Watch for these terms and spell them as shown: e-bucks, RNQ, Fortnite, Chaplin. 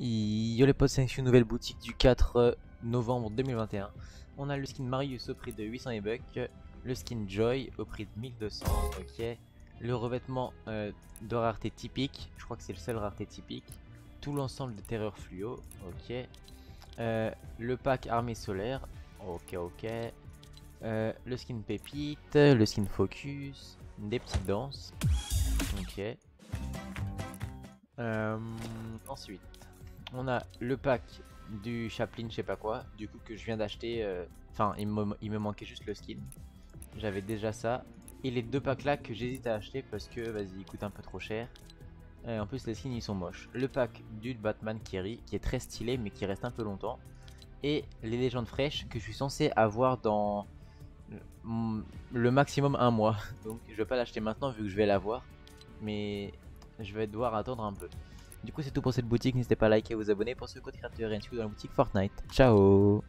Yo les potes, c'est une nouvelle boutique du 4 novembre 2021. On a le skin Marius au prix de 800 e-bucks, le skin Joy au prix de 1200, ok. Le revêtement de rareté typique, je crois que c'est le seul rareté typique. Tout l'ensemble de terreur fluo, ok. Le pack armée solaire, ok, ok. Le skin pépite, le skin focus, des petites danses, ok. Ensuite, on a le pack du Chaplin, je sais pas quoi, du coup que je viens d'acheter, enfin il me manquait juste le skin, j'avais déjà ça, et les deux packs là que j'hésite à acheter parce que vas-y ils coûtent un peu trop cher, en plus les skins ils sont moches. Le pack du Batman Kerry qui est très stylé mais qui reste un peu longtemps, et les légendes fraîches que je suis censé avoir dans le maximum un mois, donc je vais pas l'acheter maintenant vu que je vais l'avoir, mais je vais devoir attendre un peu. Du coup c'est tout pour cette boutique, n'hésitez pas à liker et vous abonner pour ce code créateur RNQ dans la boutique Fortnite. Ciao.